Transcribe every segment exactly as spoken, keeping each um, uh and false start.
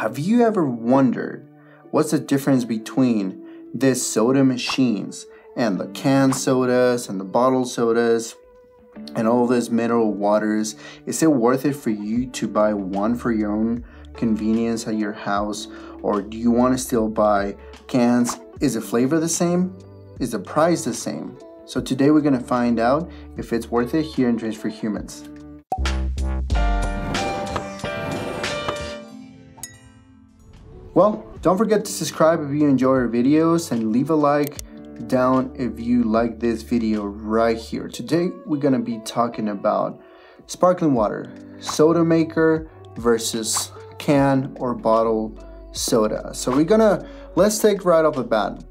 Have you ever wondered what's the difference between these soda machines and the canned sodas and the bottled sodas and all those mineral waters? Is it worth it for you to buy one for your own convenience at your house, or do you want to still buy cans? Is the flavor the same? Is the price the same? So today we're going to find out if it's worth it here in Drinks for Humans. Well, don't forget to subscribe if you enjoy our videos and leave a like down if you like this video right here. Today we're going to be talking about sparkling water, soda maker versus can or bottle soda. So we're gonna, let's take right off the bat,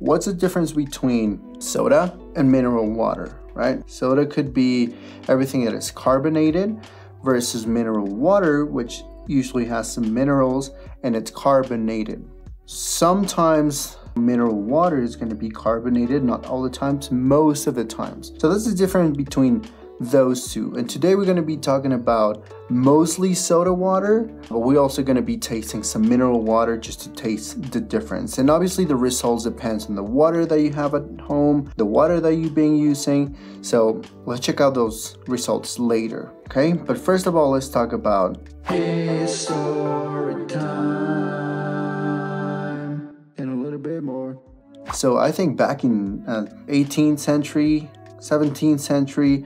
what's the difference between soda and mineral water, right? Soda could be everything that is carbonated versus mineral water, which usually has some minerals and it's carbonated. Sometimes mineral water is gonna be carbonated, not all the times, most of the times. So that's the difference between those two. And today we're going to be talking about mostly soda water, but we're also going to be tasting some mineral water just to taste the difference. And obviously the results depends on the water that you have at home, the water that you've been using. So let's check out those results later. Okay, but first of all, let's talk about history time and a little bit more. So I think back in uh, eighteenth century, seventeenth century,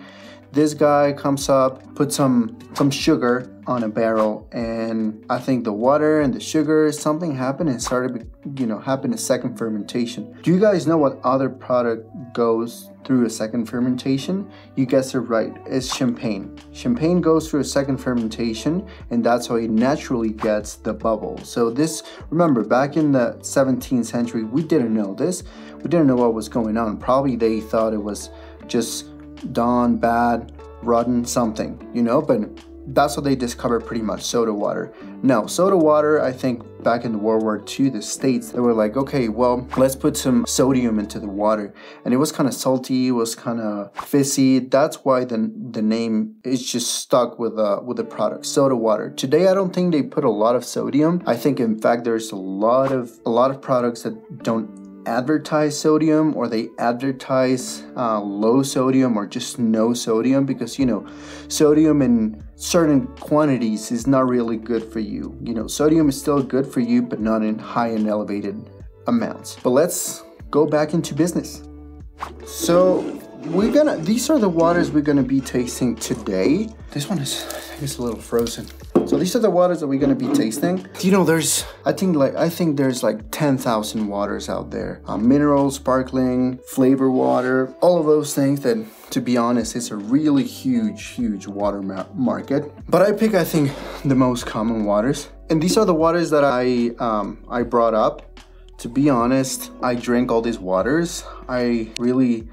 this guy comes up, put some some sugar on a barrel, and I think the water and the sugar, something happened and started, you know, happened a second fermentation. Do you guys know what other product goes through a second fermentation? You guessed it right, it's champagne. Champagne goes through a second fermentation, and that's how it naturally gets the bubble. So this, remember, back in the seventeenth century, we didn't know this. We didn't know what was going on. Probably they thought it was just done bad, rotten, something, you know, but that's what they discovered pretty much, soda water. Now, soda water, I think back in World War Two, the States, they were like, okay, well, let's put some sodium into the water. And it was kind of salty, it was kind of fizzy. That's why the, the name is just stuck with, uh, with the product, soda water. Today, I don't think they put a lot of sodium. I think, in fact, there's a lot of, a lot of products that don't advertise sodium, or they advertise uh, low sodium or just no sodium, because, you know, sodium in certain quantities is not really good for you. You know, sodium is still good for you, but not in high and elevated amounts. But let's go back into business. So we're gonna, these are the waters we're gonna be tasting today. This one is, I think it's a little frozen. So these are the waters that we're gonna be tasting. You know, there's, I think like, I think there's like ten thousand waters out there. Uh, mineral, sparkling, flavor water, all of those things that, to be honest, it's a really huge, huge water ma market. But I pick, I think, the most common waters. And these are the waters that I, um, I brought up. To be honest, I drink all these waters. I really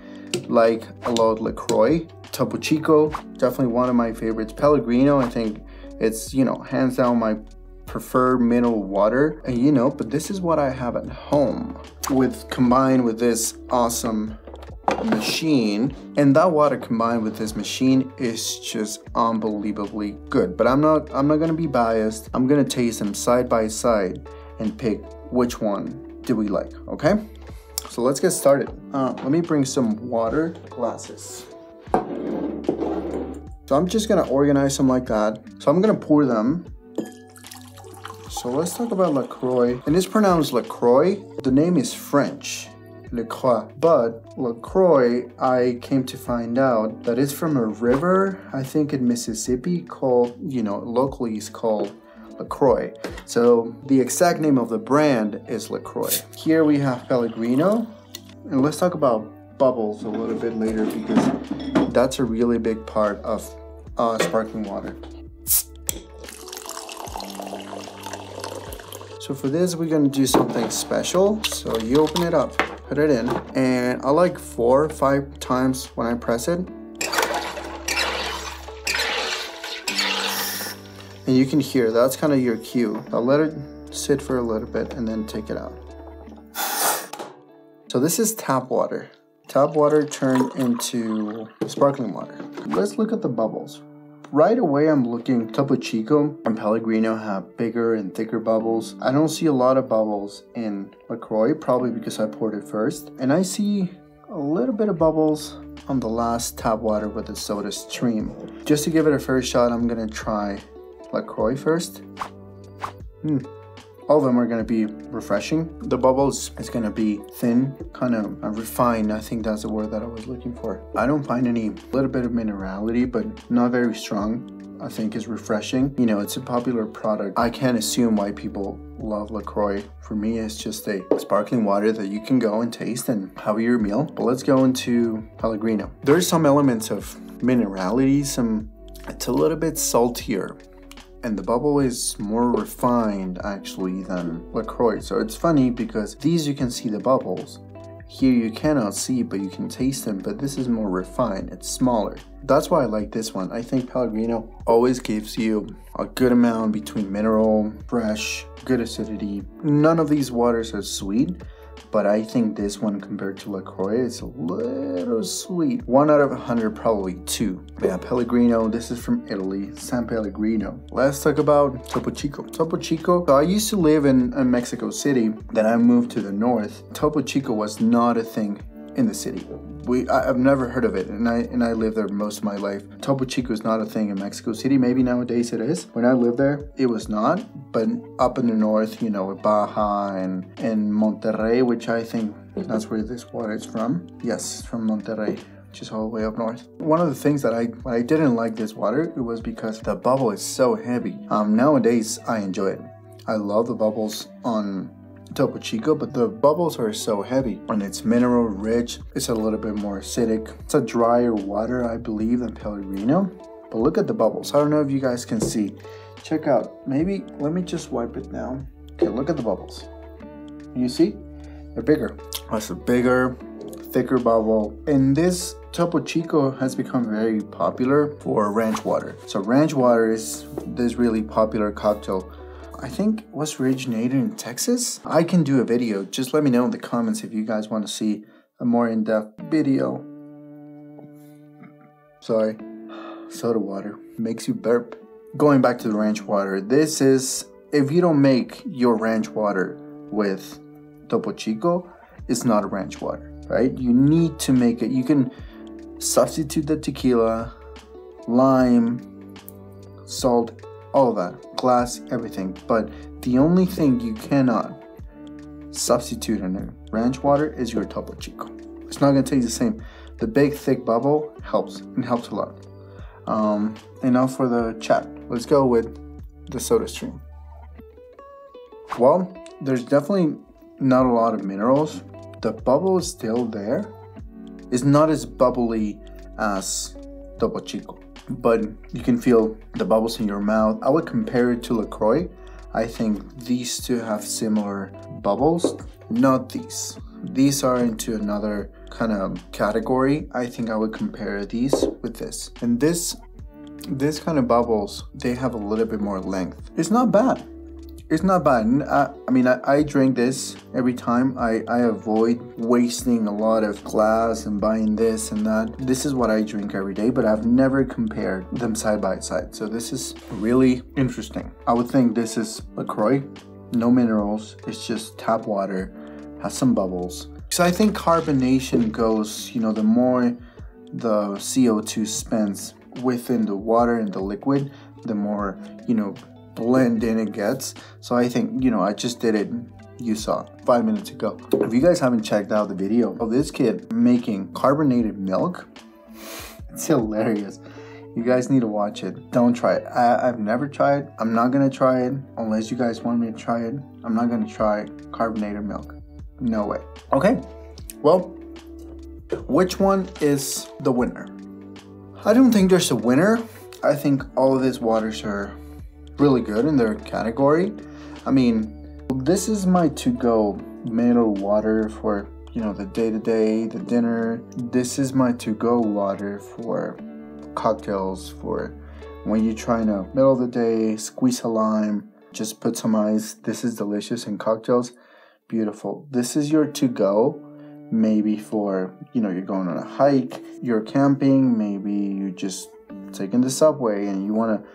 like a lot La Croix, Topo Chico, definitely one of my favorites. Pellegrino, I think, it's, you know, hands down my preferred mineral water. And, you know, but this is what I have at home, with combined with this awesome machine. And that water combined with this machine is just unbelievably good. But I'm not, I'm not gonna be biased. I'm gonna taste them side by side and pick which one do we like, okay? So let's get started. Uh, let me bring some water glasses. So I'm just gonna organize them like that. So I'm gonna pour them. So let's talk about La Croix. And it's pronounced La Croix. The name is French, La Croix. But La Croix, I came to find out that it's from a river, I think in Mississippi, called, you know, locally it's called La Croix. So the exact name of the brand is La Croix. Here we have Pellegrino. And let's talk about bubbles a little bit later, because that's a really big part of Uh, sparkling water. So for this, we're gonna do something special. So you open it up, put it in, and I like four or five times when I press it. And you can hear, that's kind of your cue. I'll let it sit for a little bit and then take it out. So this is tap water. Tap water turned into sparkling water. Let's look at the bubbles. Right away, I'm looking. Topo Chico and Pellegrino have bigger and thicker bubbles. I don't see a lot of bubbles in La Croix, probably because I poured it first. And I see a little bit of bubbles on the last tap water with the SodaStream. Just to give it a fair shot, I'm gonna try La Croix first. Hmm. All of them are gonna be refreshing. The bubbles is gonna be thin, kind of uh, refined. I think that's the word that I was looking for. I don't find any little bit of minerality, but not very strong. I think is refreshing. You know, it's a popular product. I can't assume why people love La Croix. For me, it's just a sparkling water that you can go and taste and have your meal. But let's go into Pellegrino. There's some elements of minerality, some, it's a little bit saltier. And the bubble is more refined actually than La Croix. So it's funny because these you can see the bubbles. Here you cannot see, but you can taste them, but this is more refined, it's smaller. That's why I like this one. I think Pellegrino always gives you a good amount between mineral, fresh, good acidity. None of these waters are sweet, but I think this one compared to La Croix is a little sweet. one out of one hundred, probably two. Yeah, Pellegrino, this is from Italy, San Pellegrino. Let's talk about Topo Chico. Topo Chico, so I used to live in, in Mexico City, then I moved to the north. Topo Chico was not a thing in the city. We, I, I've never heard of it, and I and I lived there most of my life. Topo Chico is not a thing in Mexico City. Maybe nowadays it is. When I lived there, it was not. But up in the north, you know, Baja and and Monterrey, which I think that's where this water is from. Yes, it's from Monterrey, which is all the way up north. One of the things that I when I didn't like this water, it was because the bubble is so heavy. Um, nowadays I enjoy it. I love the bubbles on Topo Chico, but the bubbles are so heavy and it's mineral rich. It's a little bit more acidic. It's a drier water, I believe, than Pellegrino. But look at the bubbles. I don't know if you guys can see. Check out, maybe, let me just wipe it down. Okay, look at the bubbles. You see? They're bigger. That's a bigger, thicker bubble. And this Topo Chico has become very popular for ranch water. So ranch water is this really popular cocktail. I think it was originated in Texas. I can do a video. Just let me know in the comments if you guys want to see a more in-depth video. Sorry, soda water makes you burp. Going back to the ranch water, this is, if you don't make your ranch water with Topo Chico, it's not a ranch water, right? You need to make it. You can substitute the tequila, lime, salt, all of that, glass, everything. But the only thing you cannot substitute in a ranch water is your Topo Chico. It's not gonna taste the same. The big thick bubble helps, and helps a lot. Um, and now for the chat, let's go with the SodaStream. Well, there's definitely not a lot of minerals. The bubble is still there. It's not as bubbly as Topo Chico, but you can feel the bubbles in your mouth. I would compare it to La Croix. I think these two have similar bubbles, not these. These are into another kind of category. I think I would compare these with this. And this, this kind of bubbles, they have a little bit more length. It's not bad. It's not bad. I, I mean, I, I drink this every time. I, I avoid wasting a lot of glass and buying this and that. This is what I drink every day, but I've never compared them side by side. So this is really interesting. I would think this is La Croix. No minerals. It's just tap water. Has some bubbles. So I think carbonation goes, you know, the more the C O two spends within the water and the liquid, the more, you know, blend in it gets. So I think, you know, I just did it, you saw five minutes ago. If you guys haven't checked out the video of this kid making carbonated milk, it's hilarious. You guys need to watch it. Don't try it. I, I've never tried. I'm not gonna try it unless you guys want me to try it. I'm not gonna try carbonated milk. No way. Okay, well, which one is the winner? I don't think there's a winner. I think all of these waters are really good in their category. I mean, this is my to-go mineral water for, you know, the day-to-day, the dinner. This is my to-go water for cocktails, for when you're trying to middle of the day, squeeze a lime, just put some ice. This is delicious in cocktails. Beautiful. This is your to-go, maybe for, you know, you're going on a hike, you're camping, maybe you just taking the subway and you want to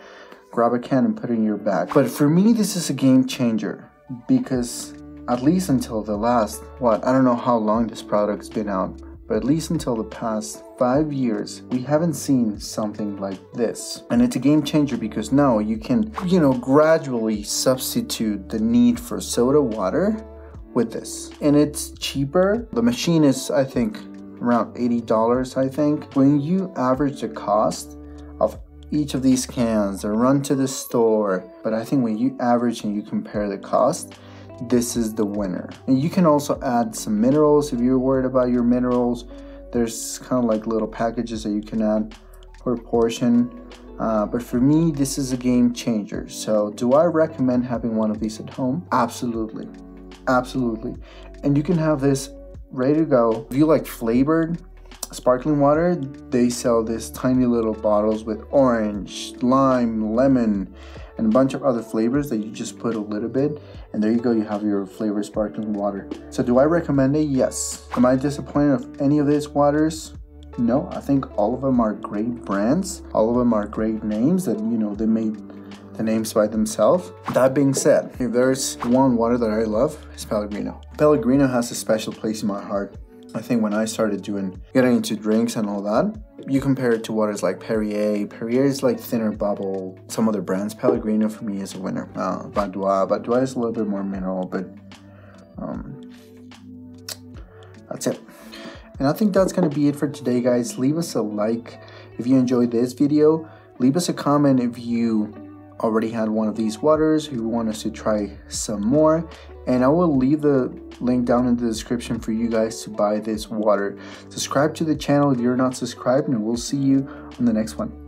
grab a can and put it in your bag. But for me, this is a game changer, because at least until the last, what, I don't know how long this product's been out, but at least until the past five years, we haven't seen something like this. And it's a game changer because now you can, you know, gradually substitute the need for soda water with this. And it's cheaper. The machine is, I think, around eighty dollars, I think. When you average the cost of each of these cans or run to the store, but I think when you average and you compare the cost, this is the winner. And you can also add some minerals if you're worried about your minerals. There's kind of like little packages that you can add per portion. Uh, but for me, this is a game changer. So do I recommend having one of these at home? Absolutely, absolutely. And you can have this ready to go. If you like flavored sparkling water, they sell this tiny little bottles with orange, lime, lemon, and a bunch of other flavors that you just put a little bit, and there you go, you have your flavored sparkling water. So do I recommend it? Yes. Am I disappointed of any of these waters? No, I think all of them are great brands. All of them are great names that, you know, they made the names by themselves. That being said, if there's one water that I love, it's Pellegrino. Pellegrino has a special place in my heart. I think when I started doing, getting into drinks and all that, you compare it to waters like Perrier. Perrier is like thinner bubble. Some other brands, Pellegrino for me is a winner. Uh, Badois, Badois is a little bit more mineral, but um, that's it. And I think that's gonna be it for today, guys. Leave us a like if you enjoyed this video. Leave us a comment if you already had one of these waters, if you want us to try some more. And I will leave the link down in the description for you guys to buy this water. Subscribe to the channel if you're not subscribed, and we'll see you on the next one.